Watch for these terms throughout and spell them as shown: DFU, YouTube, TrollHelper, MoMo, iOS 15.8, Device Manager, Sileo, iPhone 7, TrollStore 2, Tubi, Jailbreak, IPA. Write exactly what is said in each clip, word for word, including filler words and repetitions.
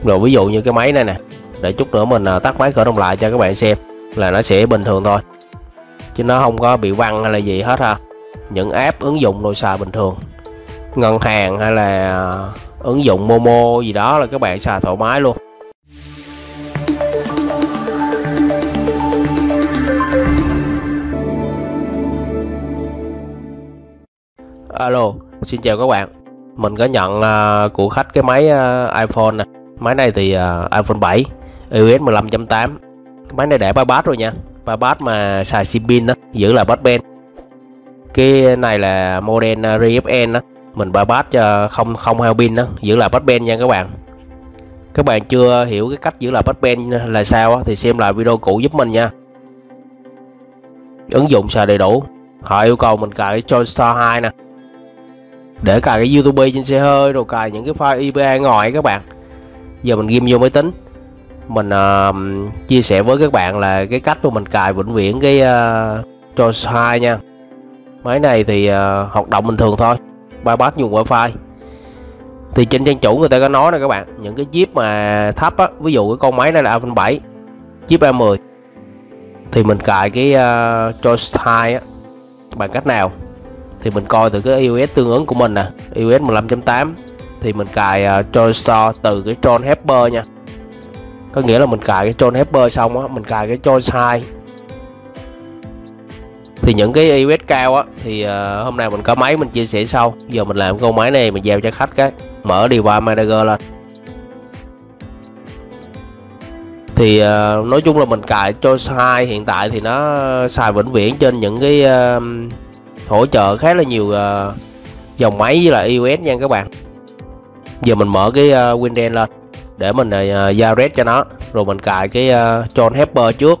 chút nữa, ví dụ như cái máy này nè, để chút nữa mình tắt máy khởi động lại cho các bạn xem là nó sẽ bình thường thôi, chứ nó không có bị văng hay là gì hết ha. Những app ứng dụng đồ xài bình thường, ngân hàng hay là ứng dụng MoMo gì đó là các bạn xài thoải mái luôn. Alo, xin chào các bạn. Mình có nhận uh, của khách cái máy uh, iPhone này. Máy này thì uh, iPhone bảy iOS mười lăm chấm tám. Máy này để ba bát rồi nha, ba bát mà xài sim pin đó, giữ lại bát bên. Cái này là model rờ ép en đó, mình ba bát cho không không hao pin đó, giữ lại bát bên nha các bạn. Các bạn chưa hiểu cái cách giữ lại bát bên là sao đó, thì xem lại video cũ giúp mình nha. Ứng dụng xài đầy đủ. Họ yêu cầu mình cài TrollStore hai nè, để cài cái YouTube trên xe hơi, rồi cài những cái file i pi a ngoài các bạn. Giờ mình ghim vô máy tính. Mình uh, chia sẻ với các bạn là cái cách mà mình cài vĩnh viễn cái uh, TrollStore hai nha. Máy này thì uh, hoạt động bình thường thôi, bypass dùng wifi. Thì trên trang chủ người ta có nói nè các bạn, những cái chip mà thấp á, ví dụ cái con máy này là iPhone bảy, chip A mười, thì mình cài cái uh, TrollStore hai á bằng cách nào? Thì mình coi từ cái iOS tương ứng của mình nè, iOS mười lăm chấm tám, thì mình cài uh, TrollStore từ cái TrollHelper nha. Có nghĩa là mình cài cái TrollHelper xong á, mình cài cái TrollStore hai. Thì những cái iOS cao á, thì uh, hôm nay mình có máy mình chia sẻ sau. Giờ mình làm con máy này mình giao cho khách cái, mở Device Manager lên. Thì uh, nói chung là mình cài TrollStore hai hiện tại thì nó xài vĩnh viễn trên những cái uh, hỗ trợ khá là nhiều uh, dòng máy với là iOS nha các bạn. Giờ mình mở cái uh, Windows lên để mình uh, giao red cho nó, rồi mình cài cái uh, TrollHelper trước,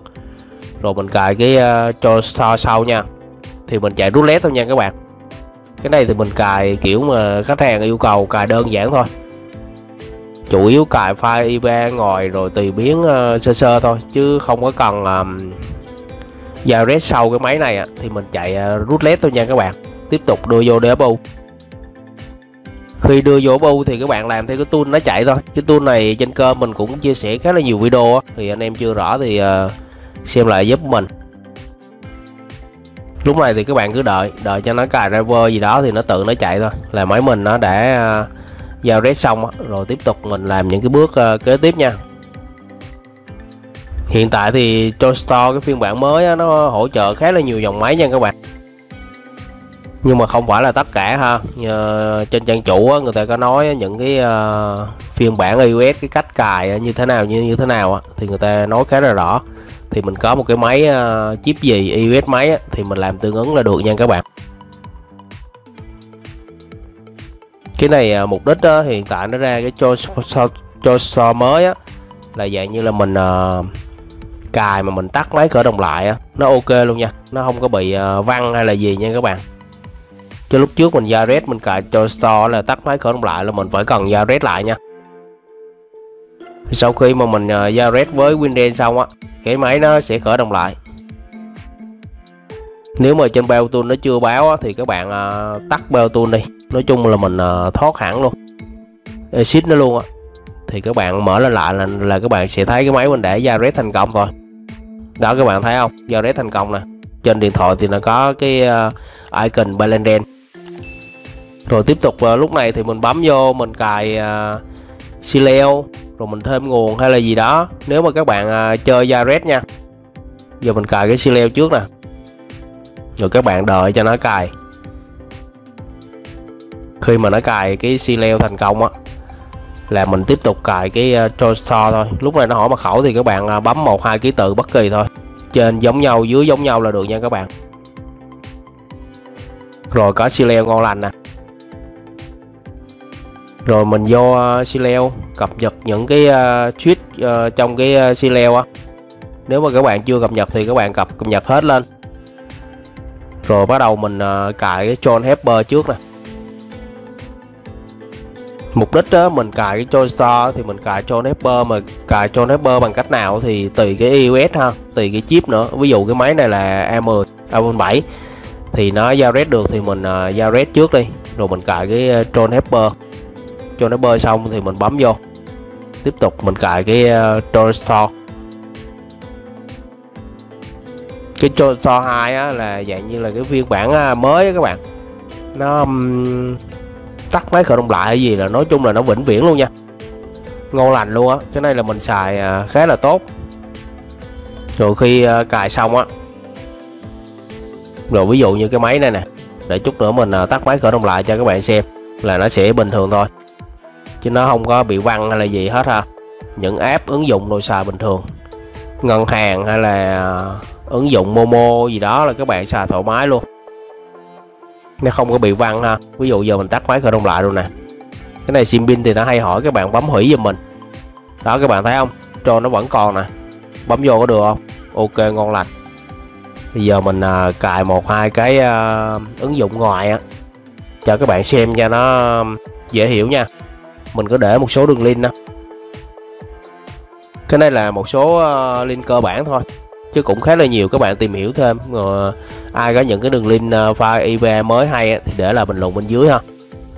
rồi mình cài cái uh, TrollStore sau nha. Thì mình chạy roulette thôi nha các bạn. Cái này thì mình cài kiểu mà khách hàng yêu cầu cài đơn giản thôi, chủ yếu cài file i pi a ngoài rồi tùy biến uh, sơ sơ thôi, chứ không có cần um, giao red sau cái máy này à. Thì mình chạy uh, roulette thôi nha các bạn. Tiếp tục đưa vô đê ép u. Khi đưa vô đê ép u thì các bạn làm theo cái tool nó chạy thôi, cái tool này trên kênh mình cũng chia sẻ khá là nhiều video á, thì anh em chưa rõ thì uh, xem lại giúp mình. Lúc này thì các bạn cứ đợi đợi cho nó cài driver gì đó thì nó tự nó chạy thôi, là máy mình nó đã uh, giao red xong á. Rồi tiếp tục mình làm những cái bước uh, kế tiếp nha. Hiện tại thì TrollStore cái phiên bản mới á, nó hỗ trợ khá là nhiều dòng máy nha các bạn. Nhưng mà không phải là tất cả ha. Nhờ trên trang chủ á, người ta có nói những cái uh, phiên bản iOS cái cách cài như thế nào như như thế nào á, thì người ta nói khá là rõ. Thì mình có một cái máy uh, chip gì iOS máy á, thì mình làm tương ứng là được nha các bạn. Cái này uh, mục đích á, hiện tại nó ra cái TrollStore mới á, là dạng như là mình uh, cài mà mình tắt máy khởi động lại á, nó ok luôn nha, nó không có bị uh, văng hay là gì nha các bạn. Chứ lúc trước mình giao red mình cài TrollStore là tắt máy khởi động lại là mình phải cần giao red lại nha. Sau khi mà mình uh, giao red với Windows xong á, cái máy nó sẽ khởi động lại. Nếu mà trên Bell Tool nó chưa báo á, thì các bạn uh, tắt Bell Tool đi. Nói chung là mình uh, thoát hẳn luôn, exit nó luôn á. Thì các bạn mở lên lại là, là các bạn sẽ thấy cái máy mình để giao red thành công thôi. Đó các bạn thấy không, giao red thành công nè. Trên điện thoại thì nó có cái uh, icon Blenden. Rồi tiếp tục uh, lúc này thì mình bấm vô mình cài uh, Sileo, rồi mình thêm nguồn hay là gì đó nếu mà các bạn uh, chơi giao red nha. Giờ mình cài cái Sileo trước nè, rồi các bạn đợi cho nó cài. Khi mà nó cài cái Sileo thành công á, là mình tiếp tục cài cái uh, TrollStore thôi. Lúc này nó hỏi mật khẩu thì các bạn uh, bấm một hai ký tự bất kỳ thôi, trên giống nhau dưới giống nhau là được nha các bạn. Rồi có Sileo ngon lành nè. Rồi mình vô uh, Sileo cập nhật những cái uh, tweet uh, trong cái uh, Sileo á. Nếu mà các bạn chưa cập nhật thì các bạn cập, cập nhật hết lên. Rồi bắt đầu mình uh, cài cái TrollHelper trước nè. Mục đích đó, mình cài cái TrollStore thì mình cài TrollHelper, mà cài TrollHelper bằng cách nào thì tùy cái iOS ha, tùy cái chip nữa. Ví dụ cái máy này là A mười, iPhone bảy thì nó giao red được thì mình uh, giao red trước đi, rồi mình cài cái TrollHelper. TrollHelper xong thì mình bấm vô. Tiếp tục mình cài cái uh, TrollStore. Cái TrollStore hai á, là dạng như là cái phiên bản mới á các bạn. Nó um, tắt máy khởi động lại hay gì là nói chung là nó vĩnh viễn luôn nha, ngon lành luôn á. Cái này là mình xài uh, khá là tốt. Rồi khi uh, cài xong á, rồi ví dụ như cái máy này nè, để chút nữa mình uh, tắt máy khởi động lại cho các bạn xem là nó sẽ bình thường thôi, chứ nó không có bị văng hay là gì hết ha. Những app ứng dụng đồ xài bình thường, ngân hàng hay là ứng dụng MoMo gì đó là các bạn xài thoải mái luôn, nó không có bị văng ha. Ví dụ giờ mình tắt máy khởi động lại luôn nè, cái này sim pin thì nó hay hỏi các bạn bấm hủy giùm mình đó, các bạn thấy không, tròn nó vẫn còn nè, bấm vô có được không. Ok, ngon lành. Bây giờ mình uh, cài một hai cái uh, ứng dụng ngoài á cho các bạn xem cho nó dễ hiểu nha. Mình có để một số đường link đó. Cái này là một số uh, link cơ bản thôi, chứ cũng khá là nhiều, các bạn tìm hiểu thêm. Rồi ai có những cái đường link uh, file i pê a mới hay á, thì để lại bình luận bên dưới ha.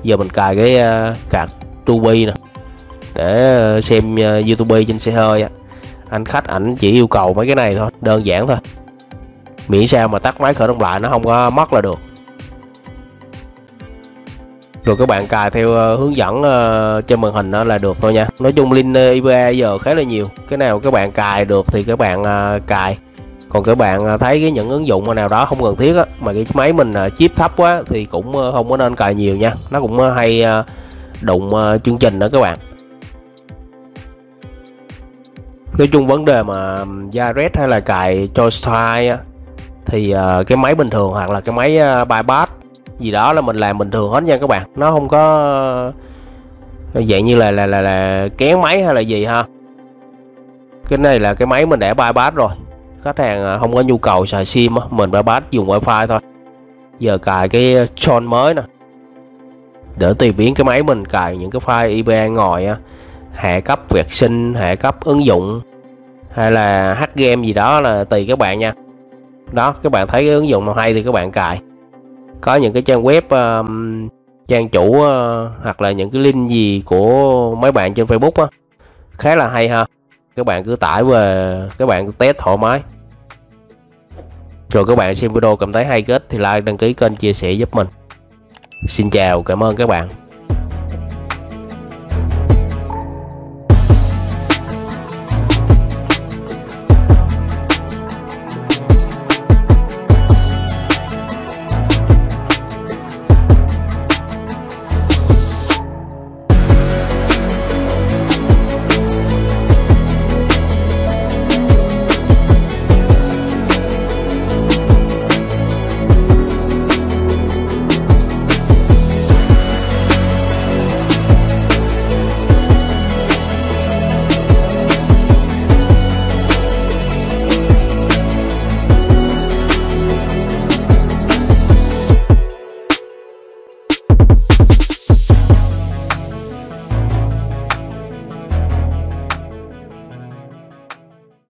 Giờ mình cài cái uh, card Tubi nè, để xem uh, YouTube trên xe hơi á. Anh khách ảnh chỉ yêu cầu mấy cái này thôi, đơn giản thôi, miễn sao mà tắt máy khởi động lại nó không có mất là được. Rồi các bạn cài theo uh, hướng dẫn uh, trên màn hình đó là được thôi nha. Nói chung link uh, i pê a giờ khá là nhiều, cái nào các bạn cài được thì các bạn uh, cài. Còn các bạn uh, thấy cái những ứng dụng nào đó không cần thiết á, mà cái máy mình uh, chip thấp quá thì cũng uh, không có nên cài nhiều nha, nó cũng uh, hay uh, đụng uh, chương trình đó các bạn. Nói chung vấn đề mà Jailbreak hay là cài TrollStore á, thì uh, cái máy bình thường hoặc là cái máy uh, bypass gì đó là mình làm bình thường hết nha các bạn. Nó không có dạng như là là là, là kén máy hay là gì ha. Cái này là cái máy mình đã bypass rồi, khách hàng không có nhu cầu xài sim, mình bypass dùng wifi thôi. Giờ cài cái tron mới nè, để tùy biến cái máy mình cài những cái file i pê a ngoài, hạ cấp vệ sinh, hạ cấp ứng dụng hay là hack game gì đó là tùy các bạn nha. Đó, các bạn thấy cái ứng dụng nào hay thì các bạn cài. Có những cái trang web uh, trang chủ uh, hoặc là những cái link gì của mấy bạn trên Facebook á, khá là hay ha. Các bạn cứ tải về các bạn test thoải mái. Rồi các bạn xem video cảm thấy hay kết thì like, đăng ký kênh, chia sẻ giúp mình. Xin chào, cảm ơn các bạn.